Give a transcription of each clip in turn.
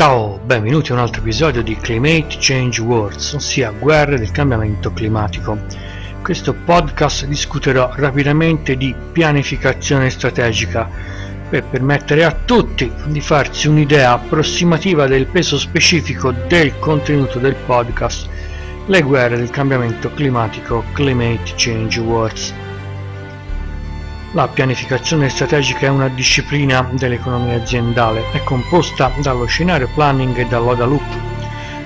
Ciao, benvenuti a un altro episodio di Climate Change Wars, ossia guerre del cambiamento climatico. In questo podcast discuterò rapidamente di pianificazione strategica per permettere a tutti di farsi un'idea approssimativa del peso specifico del contenuto del podcast Le guerre del cambiamento climatico, Climate Change Wars. La pianificazione strategica è una disciplina dell'economia aziendale, è composta dallo scenario planning e dall'OODA Loop.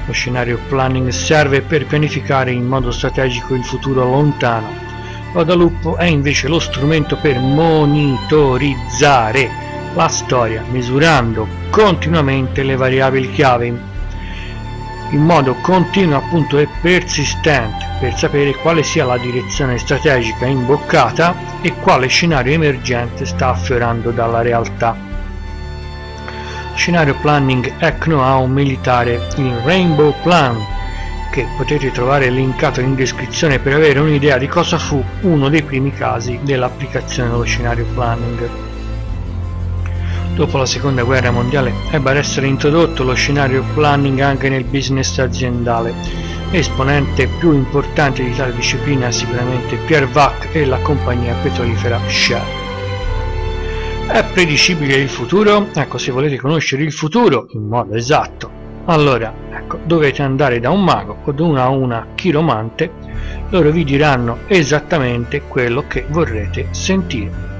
Lo scenario planning serve per pianificare in modo strategico il futuro lontano. L'OODA Loop è invece lo strumento per monitorizzare la storia, misurando continuamente le variabili chiave in modo continuo appunto e persistente per sapere quale sia la direzione strategica imboccata e quale scenario emergente sta affiorando dalla realtà. Scenario planning è know-how militare in Rainbow Plan, che potete trovare linkato in descrizione per avere un'idea di cosa fu uno dei primi casi dell'applicazione dello scenario planning. Dopo la seconda guerra mondiale ebbe ad essere introdotto lo scenario planning anche nel business aziendale. Esponente più importante di tale disciplina è sicuramente Pierre Wack e la compagnia petrolifera Shell. È predicibile il futuro? Ecco, se volete conoscere il futuro in modo esatto, allora ecco, dovete andare da un mago o da una chiromante, loro vi diranno esattamente quello che vorrete sentire.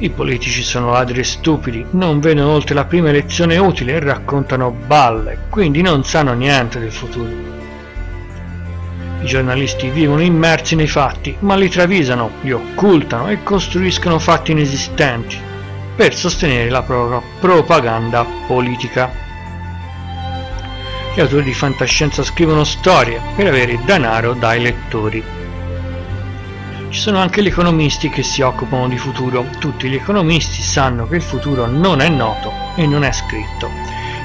I politici sono ladri e stupidi, non vedono oltre la prima elezione utile e raccontano balle, quindi non sanno niente del futuro. I giornalisti vivono immersi nei fatti, ma li travisano, li occultano e costruiscono fatti inesistenti per sostenere la propria propaganda politica. Gli autori di fantascienza scrivono storie per avere denaro dai lettori. Ci sono anche gli economisti che si occupano di futuro. Tutti gli economisti sanno che il futuro non è noto e non è scritto.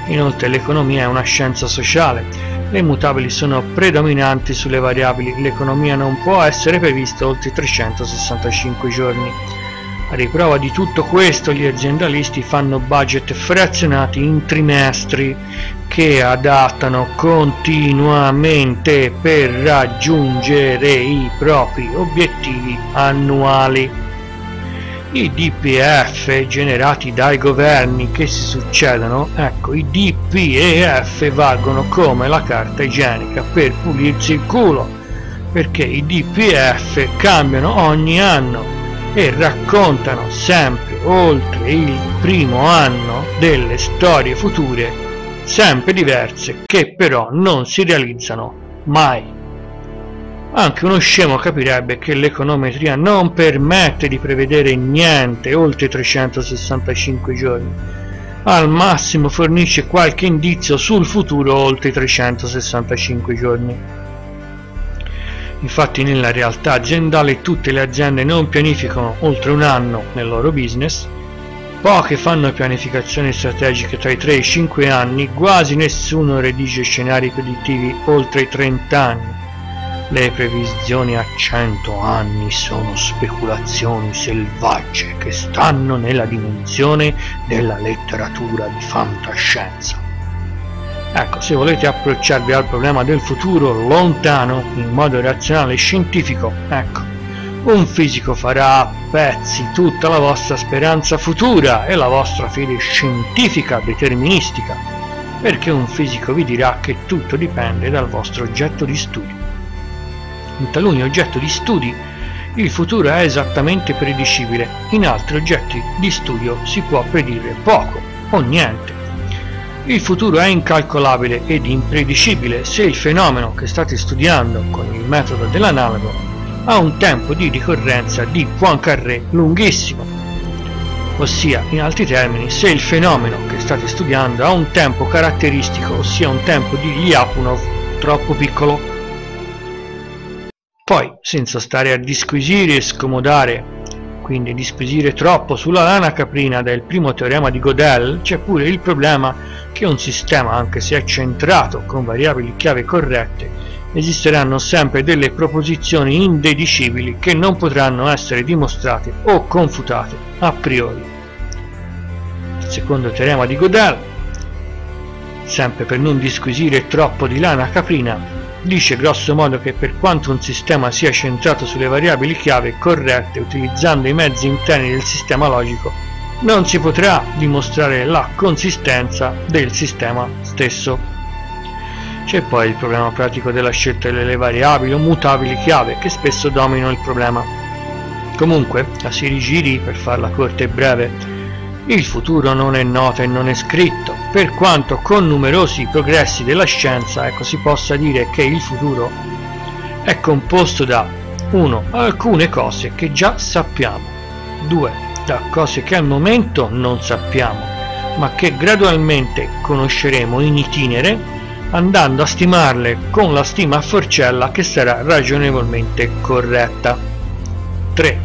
Inoltre l'economia è una scienza sociale. Le mutabili sono predominanti sulle variabili. L'economia non può essere prevista oltre 365 giorni. A riprova di tutto questo, gli aziendalisti fanno budget frazionati in trimestri che adattano continuamente per raggiungere i propri obiettivi annuali. I DPEF generati dai governi che si succedono, ecco, i DPEF valgono come la carta igienica per pulirsi il culo, perché i DPEF cambiano ogni anno e raccontano sempre, oltre il primo anno, delle storie future sempre diverse che però non si realizzano mai. Anche uno scemo capirebbe che l'econometria non permette di prevedere niente oltre 365 giorni, al massimo fornisce qualche indizio sul futuro oltre 365 giorni. Infatti nella realtà aziendale tutte le aziende non pianificano oltre un anno nel loro business, poche fanno pianificazioni strategiche tra i 3 e i 5 anni, quasi nessuno redige scenari predittivi oltre i 30 anni. Le previsioni a 100 anni sono speculazioni selvagge che stanno nella dimensione della letteratura di fantascienza. Ecco, se volete approcciarvi al problema del futuro lontano in modo razionale e scientifico, ecco, un fisico farà a pezzi tutta la vostra speranza futura e la vostra fede scientifica deterministica, perché un fisico vi dirà che tutto dipende dal vostro oggetto di studi. In taluni oggetti di studi il futuro è esattamente predicibile, in altri oggetti di studio si può predire poco o niente. Il futuro è incalcolabile ed impredicibile se il fenomeno che state studiando con il metodo dell'analogo ha un tempo di ricorrenza di Poincaré lunghissimo, ossia in altri termini se il fenomeno che state studiando ha un tempo caratteristico, ossia un tempo di Lyapunov troppo piccolo. Poi, senza stare a disquisire e scomodare, quindi disquisire troppo sulla lana caprina del primo teorema di Gödel, c'è pure il problema che un sistema, anche se è centrato con variabili chiave corrette, esisteranno sempre delle proposizioni indedicibili che non potranno essere dimostrate o confutate a priori. Il secondo teorema di Gödel sempre per non disquisire troppo di lana caprina, dice grosso modo che per quanto un sistema sia centrato sulle variabili chiave corrette utilizzando i mezzi interni del sistema logico, non si potrà dimostrare la consistenza del sistema stesso. C'è poi il problema pratico della scelta delle variabili o mutabili chiave, che spesso dominano il problema. Comunque, a si rigiri, per farla corta e breve, il futuro non è noto e non è scritto, per quanto con numerosi progressi della scienza, ecco, si possa dire che il futuro è composto da 1. Alcune cose che già sappiamo, 2. Da cose che al momento non sappiamo, ma che gradualmente conosceremo in itinere, andando a stimarle con la stima a forcella che sarà ragionevolmente corretta. 3.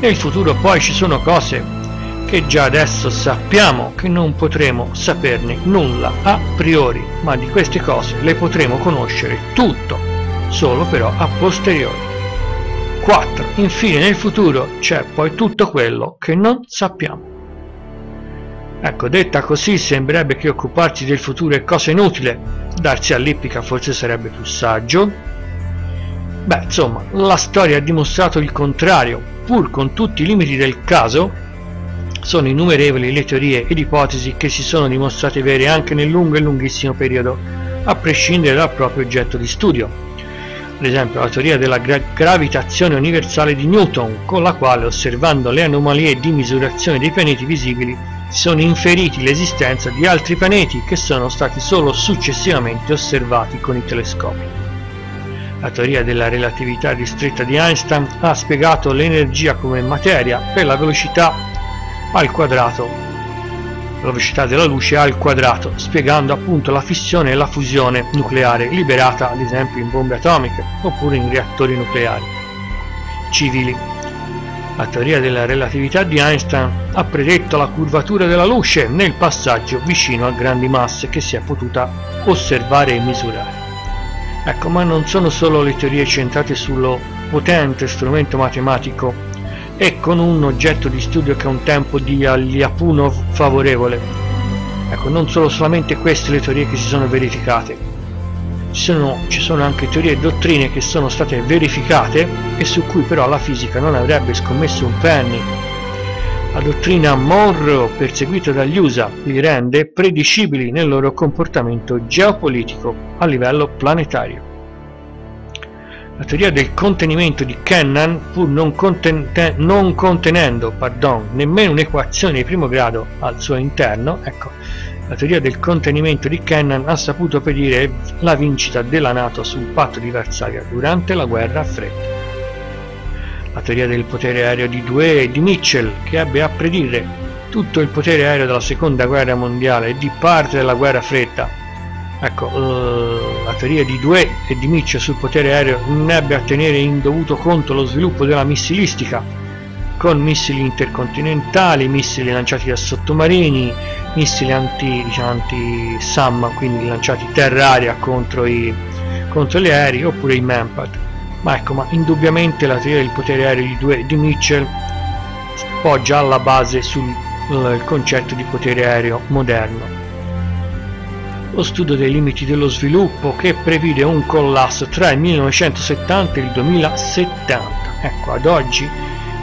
Nel futuro poi ci sono cose che già adesso sappiamo che non potremo saperne nulla a priori, ma di queste cose le potremo conoscere tutto, solo però a posteriori. 4. Infine nel futuro c'è poi tutto quello che non sappiamo. Ecco, detta così sembrerebbe che occuparsi del futuro è cosa inutile, darsi all'ippica forse sarebbe più saggio. Beh, insomma, la storia ha dimostrato il contrario. Pur con tutti i limiti del caso, sono innumerevoli le teorie ed ipotesi che si sono dimostrate vere anche nel lungo e lunghissimo periodo, a prescindere dal proprio oggetto di studio. Ad esempio la teoria della gravitazione universale di Newton, con la quale, osservando le anomalie di misurazione dei pianeti visibili, sono inferiti l'esistenza di altri pianeti che sono stati solo successivamente osservati con i telescopi. La teoria della relatività ristretta di Einstein ha spiegato l'energia come materia per la velocità al quadrato, la velocità della luce al quadrato, spiegando appunto la fissione e la fusione nucleare liberata ad esempio in bombe atomiche oppure in reattori nucleari civili. La teoria della relatività di Einstein ha predetto la curvatura della luce nel passaggio vicino a grandi masse che si è potuta osservare e misurare. Ecco, ma non sono solo le teorie centrate sullo potente strumento matematico e con un oggetto di studio che è un tempo di Lyapunov favorevole. Ecco, non sono solamente queste le teorie che si sono verificate. Ci sono anche teorie e dottrine che sono state verificate e su cui però la fisica non avrebbe scommesso un penny. La dottrina Monroe, perseguita dagli USA, li rende predicibili nel loro comportamento geopolitico a livello planetario. La teoria del contenimento di Kennan, pur non contenendo nemmeno un'equazione di primo grado al suo interno, ecco, la teoria del contenimento di Kennan ha saputo predire la vincita della NATO sul patto di Varsavia durante la guerra fredda. La teoria del potere aereo di Douhet e di Mitchell, che ebbe a predire tutto il potere aereo della seconda guerra mondiale e di parte della guerra fredda. Ecco, la teoria di Douhet e di Mitchell sul potere aereo non ebbe a tenere in dovuto conto lo sviluppo della missilistica, con missili intercontinentali, missili lanciati da sottomarini, missili anti-SAM, quindi lanciati terra-aria contro gli aerei, oppure i MANPAD. Ma ecco, ma indubbiamente la teoria del potere aereo di Mitchell poggia alla base sul concetto di potere aereo moderno. Lo studio dei limiti dello sviluppo, che previde un collasso tra il 1970 e il 2070. Ecco, ad oggi,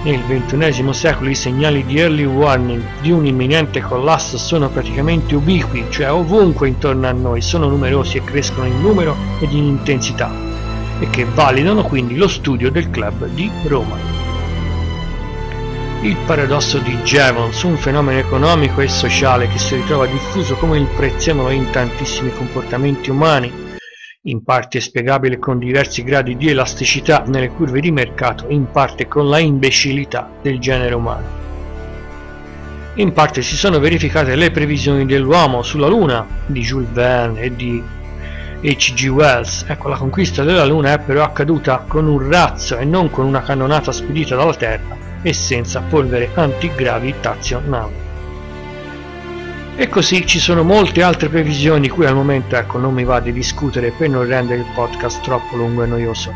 nel XXI secolo, i segnali di early warning di un imminente collasso sono praticamente ubiqui, cioè ovunque intorno a noi, sono numerosi e crescono in numero ed in intensità, e che validano quindi lo studio del Club di Roma. Il paradosso di Jevons, un fenomeno economico e sociale che si ritrova diffuso come il prezzemolo in tantissimi comportamenti umani, in parte è spiegabile con diversi gradi di elasticità nelle curve di mercato, in parte con la imbecillità del genere umano. In parte si sono verificate le previsioni dell'uomo sulla Luna di Jules Verne e di H.G. Wells. Ecco, la conquista della Luna è però accaduta con un razzo e non con una cannonata spedita dalla Terra e senza polvere antigravitazionale. E così ci sono molte altre previsioni cui al momento, ecco, non mi va di discutere per non rendere il podcast troppo lungo e noioso.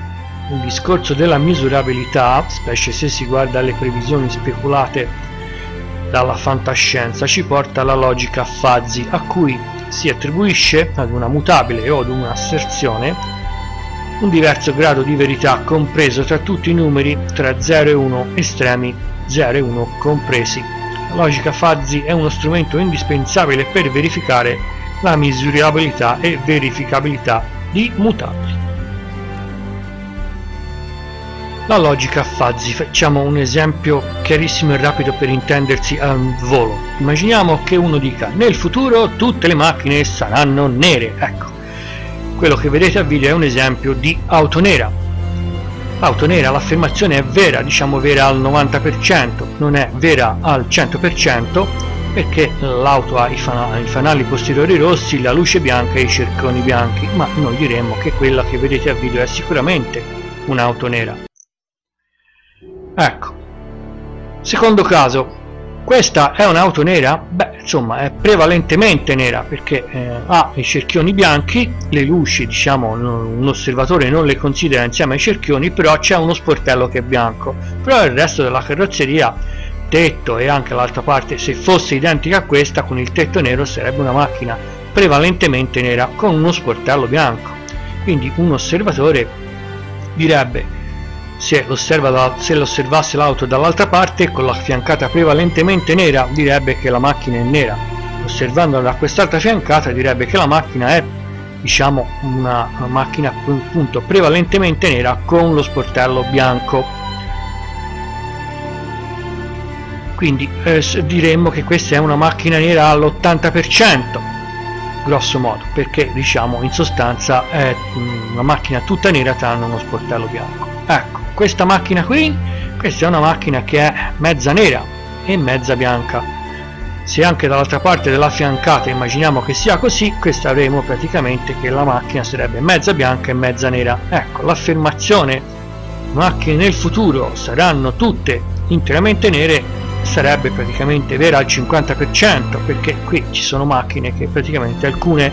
Il discorso della misurabilità, specie se si guarda alle previsioni speculate dalla fantascienza, ci porta alla logica Fuzzy, a cui si attribuisce ad una mutabile o ad un'asserzione un diverso grado di verità compreso tra tutti i numeri tra 0 e 1 estremi 0 e 1 compresi. La logica Fuzzy è uno strumento indispensabile per verificare la misurabilità e verificabilità di mutabili. La logica Fuzzy, facciamo un esempio chiarissimo e rapido per intendersi al volo. Immaginiamo che uno dica: nel futuro tutte le macchine saranno nere. Ecco, quello che vedete a video è un esempio di auto nera. Auto nera, l'affermazione è vera, diciamo vera al 90%, non è vera al 100% perché l'auto ha i fanali posteriori rossi, la luce bianca e i cerconi bianchi, ma noi diremmo che quella che vedete a video è sicuramente un'auto nera. Ecco, secondo caso, questa è un'auto nera? Beh, insomma, è prevalentemente nera perché ha i cerchioni bianchi, le luci, diciamo, un osservatore non le considera insieme ai cerchioni, però c'è uno sportello che è bianco, però il resto della carrozzeria, tetto e anche l'altra parte, se fosse identica a questa, con il tetto nero sarebbe una macchina prevalentemente nera con uno sportello bianco. Quindi un osservatore direbbe: se l'osservasse l'auto dall'altra parte con la fiancata prevalentemente nera direbbe che la macchina è nera, osservandola da quest'altra fiancata direbbe che la macchina è, diciamo, una macchina appunto prevalentemente nera con lo sportello bianco. Quindi diremmo che questa è una macchina nera all'80%, grosso modo, perché diciamo in sostanza è una macchina tutta nera tranne uno sportello bianco. Ecco, questa macchina qui, questa è una macchina che è mezza nera e mezza bianca. Se anche dall'altra parte della fiancata immaginiamo che sia così, questa avremo praticamente che la macchina sarebbe mezza bianca e mezza nera. Ecco, l'affermazione macchine nel futuro saranno tutte interamente nere sarebbe praticamente vera al 50%, perché qui ci sono macchine che praticamente alcune,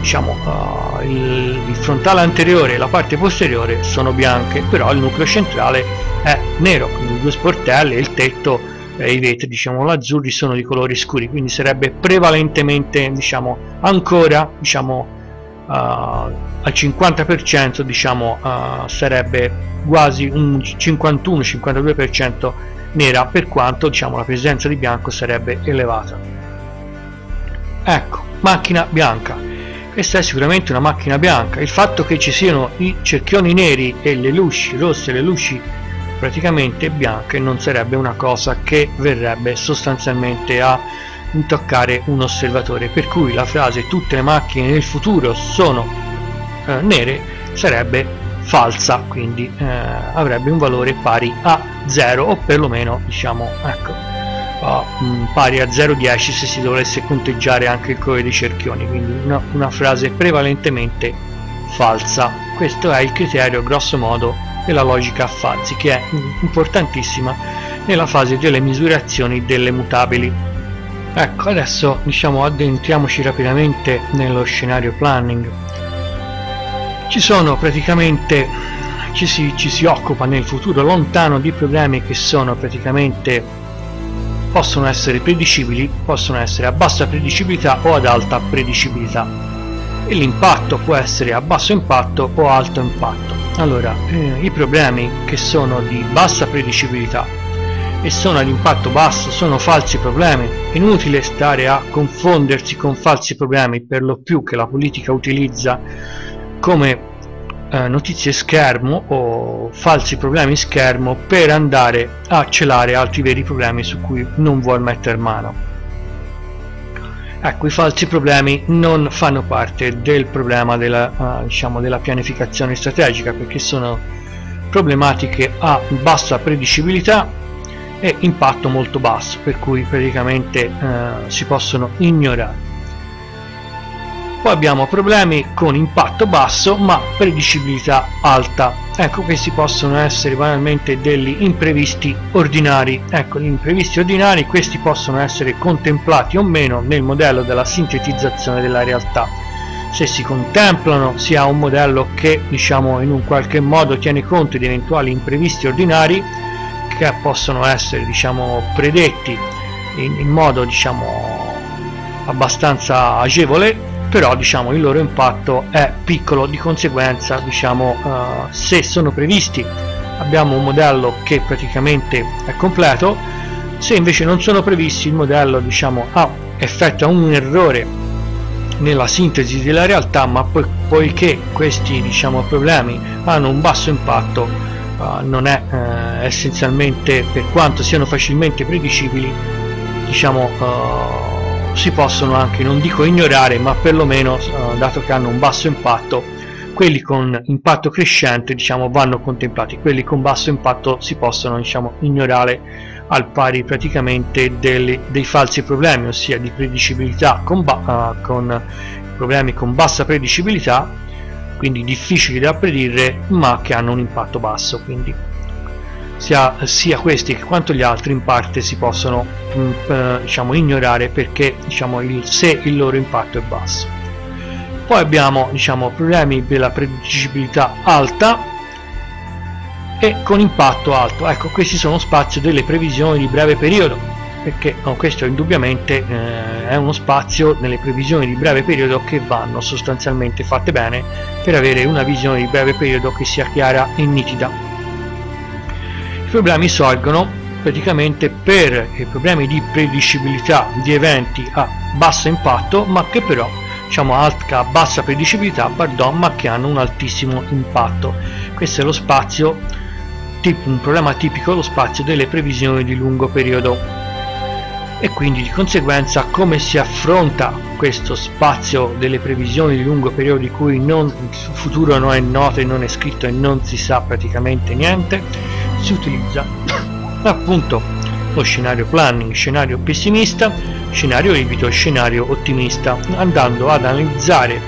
diciamo, il frontale anteriore e la parte posteriore sono bianche, però il nucleo centrale è nero, quindi due sportelli, il tetto e i vetri, diciamo, l'azzurri sono di colori scuri, quindi sarebbe prevalentemente, diciamo, ancora, diciamo, al 50%, diciamo, sarebbe quasi un 51-52% nera, per quanto, diciamo, la presenza di bianco sarebbe elevata. Ecco, macchina bianca, questa è sicuramente una macchina bianca. Il fatto che ci siano i cerchioni neri e le luci rosse, le luci praticamente bianche, non sarebbe una cosa che verrebbe sostanzialmente a intaccare un osservatore, per cui la frase tutte le macchine nel futuro sono nere sarebbe falsa, quindi avrebbe un valore pari a 0, o perlomeno, diciamo, ecco, pari a 0,10 se si dovesse conteggiare anche il colore dei cerchioni, quindi una frase prevalentemente falsa. Questo è il criterio grosso modo della logica Fuzzy, che è importantissima nella fase delle misurazioni delle mutabili. Ecco, adesso, diciamo, addentriamoci rapidamente nello scenario planning. Ci sono praticamente, ci si occupa nel futuro lontano di problemi che sono praticamente, possono essere predicibili, possono essere a bassa predicibilità o ad alta predicibilità, e l'impatto può essere a basso impatto o alto impatto. Allora, i problemi che sono di bassa predicibilità e sono ad impatto basso sono falsi problemi. È inutile stare a confondersi con falsi problemi, per lo più che la politica utilizza come notizie schermo o falsi problemi schermo per andare a celare altri veri problemi su cui non vuol mettere mano. Ecco, i falsi problemi non fanno parte del problema della, diciamo, della pianificazione strategica, perché sono problematiche a bassa predicibilità e impatto molto basso, per cui praticamente si possono ignorare. Poi abbiamo problemi con impatto basso ma predicibilità alta. Ecco, questi possono essere banalmente degli imprevisti ordinari. Ecco, gli imprevisti ordinari, questi possono essere contemplati o meno nel modello della sintetizzazione della realtà. Se si contemplano, si ha un modello che, diciamo, in un qualche modo tiene conto di eventuali imprevisti ordinari che possono essere, diciamo, predetti in modo, diciamo, abbastanza agevole, però diciamo il loro impatto è piccolo, di conseguenza diciamo se sono previsti abbiamo un modello che praticamente è completo, se invece non sono previsti il modello diciamo effettua un errore nella sintesi della realtà, ma poiché questi diciamo problemi hanno un basso impatto non è essenzialmente, per quanto siano facilmente predicibili diciamo si possono anche, non dico ignorare, ma perlomeno dato che hanno un basso impatto, quelli con impatto crescente diciamo vanno contemplati, quelli con basso impatto si possono diciamo ignorare al pari praticamente dei falsi problemi, ossia di predicibilità con problemi con bassa predicibilità, quindi difficili da predire ma che hanno un impatto basso, quindi sia questi che quanto gli altri in parte si possono diciamo ignorare perché diciamo se il loro impatto è basso. Poi abbiamo diciamo problemi della predicibilità alta e con impatto alto. Ecco, questi sono spazio delle previsioni di breve periodo, perché questo indubbiamente è uno spazio nelle previsioni di breve periodo che vanno sostanzialmente fatte bene per avere una visione di breve periodo che sia chiara e nitida. I problemi sorgono praticamente per i problemi di predicibilità di eventi a basso impatto, ma che però diciamo a bassa predicibilità, pardon, ma che hanno un altissimo impatto. Questo è lo spazio, un problema tipico, lo spazio delle previsioni di lungo periodo, e quindi di conseguenza come si affronta questo spazio delle previsioni di lungo periodo di cui il futuro non è noto e non è scritto e non si sa praticamente niente? Si utilizza appunto lo scenario planning, scenario pessimista, scenario ripido e scenario ottimista, andando ad analizzare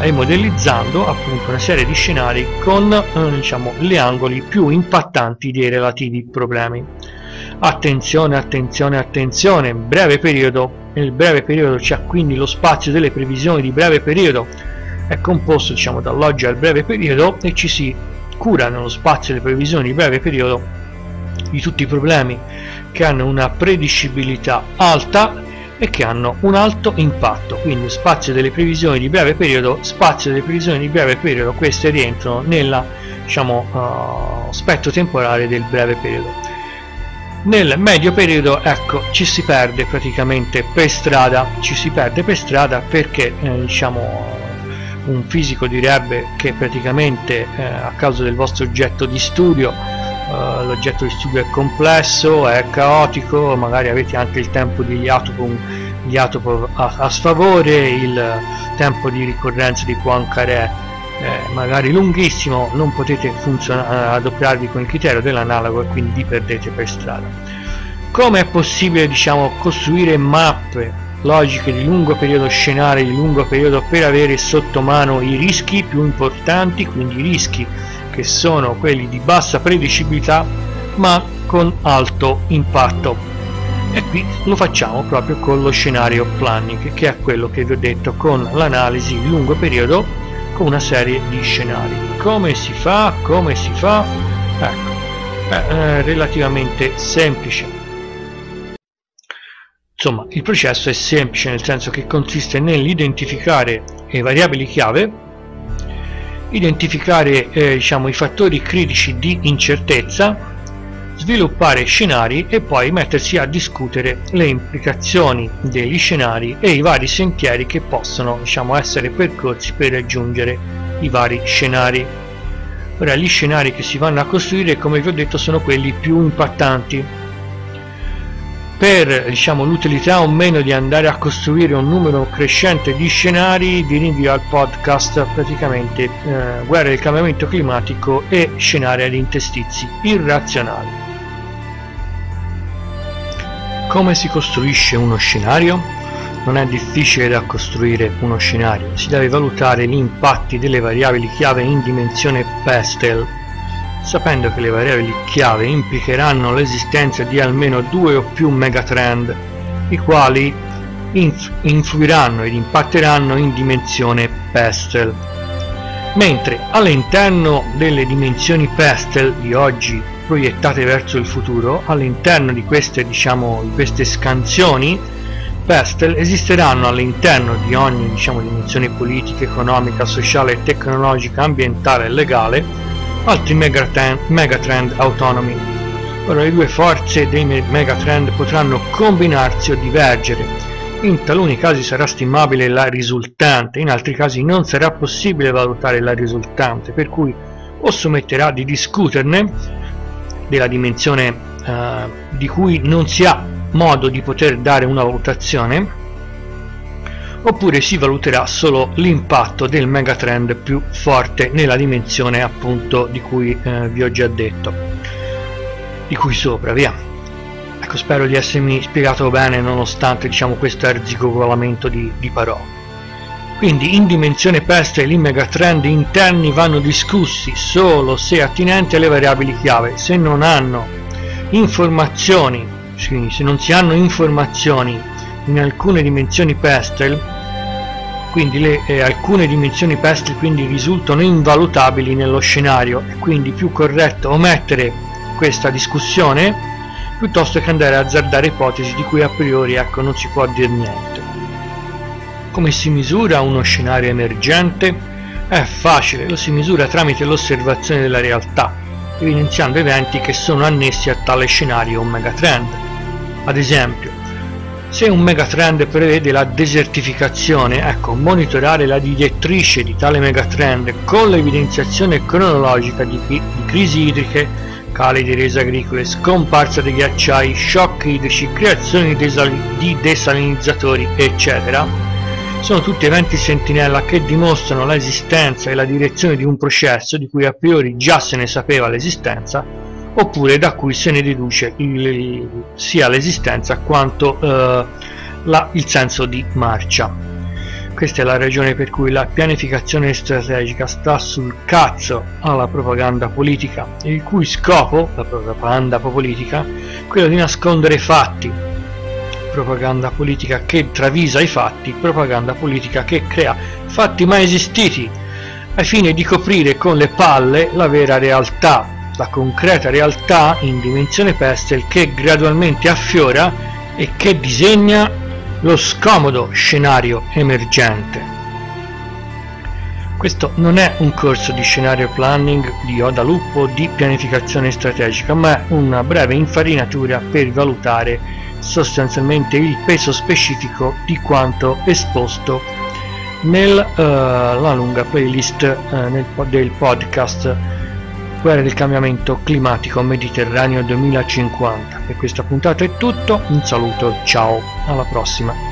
e modellizzando appunto una serie di scenari con diciamo gli angoli più impattanti dei relativi problemi. Attenzione, attenzione, attenzione, breve periodo. Nel breve periodo c'è quindi lo spazio delle previsioni di breve periodo, è composto diciamo dall'oggi al breve periodo, e ci si cura nello spazio delle previsioni di breve periodo di tutti i problemi che hanno una predicibilità alta e che hanno un alto impatto. Quindi spazio delle previsioni di breve periodo, spazio delle previsioni di breve periodo, queste rientrano nella diciamo spettro temporale del breve periodo. Nel medio periodo ecco ci si perde praticamente per strada, perché diciamo un fisico direbbe che praticamente a causa del vostro oggetto di studio, l'oggetto di studio è complesso, è caotico, magari avete anche il tempo di Lyapunov a sfavore, il tempo di ricorrenza di Poincaré magari lunghissimo, non potete adoperarvi con il criterio dell'analogo e quindi vi perdete per strada. Come è possibile diciamo costruire mappe logiche di lungo periodo, scenari di lungo periodo, per avere sotto mano i rischi più importanti, quindi i rischi che sono quelli di bassa predicibilità ma con alto impatto? E qui lo facciamo proprio con lo scenario planning, che è quello che vi ho detto, con l'analisi di lungo periodo con una serie di scenari. Come si fa? Ecco, è relativamente semplice. Insomma, il processo è semplice, nel senso che consiste nell'identificare le variabili chiave, identificare diciamo, i fattori critici di incertezza, sviluppare scenari e poi mettersi a discutere le implicazioni degli scenari e i vari sentieri che possono diciamo, essere percorsi per raggiungere i vari scenari. Ora, gli scenari che si vanno a costruire, come vi ho detto, sono quelli più impattanti. Per diciamo, l'utilità o meno di andare a costruire un numero crescente di scenari, vi rinvio al podcast praticamente Guerra del cambiamento climatico e scenari ad interstizi irrazionali. Come si costruisce uno scenario? Non è difficile da costruire uno scenario, si deve valutare gli impatti delle variabili chiave in dimensione PESTEL, sapendo che le variabili chiave implicheranno l'esistenza di almeno 2 o più megatrend, i quali influiranno ed impatteranno in dimensione PESTEL. Mentre all'interno delle dimensioni PESTEL di oggi proiettate verso il futuro, all'interno di queste, diciamo, di queste scansioni PESTEL esisteranno all'interno di ogni dimensione politica, economica, sociale, tecnologica, ambientale e legale altri megatrend autonomi. Ora, le due forze dei megatrend potranno combinarsi o divergere. In taluni casi sarà stimabile la risultante, in altri casi non sarà possibile valutare la risultante, per cui o sommetterà di discuterne della dimensione di cui non si ha modo di poter dare una valutazione, oppure si valuterà solo l'impatto del megatrend più forte nella dimensione appunto di cui vi ho già detto, di cui sopra, via. Ecco, spero di essermi spiegato bene nonostante questo arzigogolamento di parole. Quindi in dimensione PESTEL i megatrend interni vanno discussi solo se attinenti alle variabili chiave. Se non hanno informazioni, quindi se non si hanno informazioni in alcune dimensioni PESTEL, quindi alcune dimensioni PESTEL quindi risultano invalutabili nello scenario, e quindi più corretto omettere questa discussione piuttosto che andare a azzardare ipotesi di cui a priori non si può dire niente. Come si misura uno scenario emergente? È facile, lo si misura tramite l'osservazione della realtà, evidenziando eventi che sono annessi a tale scenario o megatrend. Ad esempio, se un megatrend prevede la desertificazione, monitorare la direttrice di tale megatrend con l'evidenziazione cronologica di crisi idriche, cali di rese agricole, scomparsa dei ghiacciai, shock idrici, creazioni di desalinizzatori, eccetera, sono tutti eventi sentinella che dimostrano l'esistenza e la direzione di un processo di cui a priori già se ne sapeva l'esistenza, oppure da cui se ne deduce sia l'esistenza quanto il senso di marcia. Questa è la ragione per cui la pianificazione strategica sta sul cazzo alla propaganda politica, il cui scopo, la propaganda politica, è quello di nascondere fatti, propaganda politica che travisa i fatti, propaganda politica che crea fatti mai esistiti, al fine di coprire con le palle la vera realtà, la concreta realtà in dimensione PESTEL che gradualmente affiora e che disegna lo scomodo scenario emergente. Questo non è un corso di scenario planning, di OODA Loop o di pianificazione strategica, ma è una breve infarinatura per valutare sostanzialmente il peso specifico di quanto esposto nella lunga playlist del podcast Guerra del cambiamento climatico Mediterraneo 2050. Per questa puntata è tutto, un saluto, ciao, alla prossima.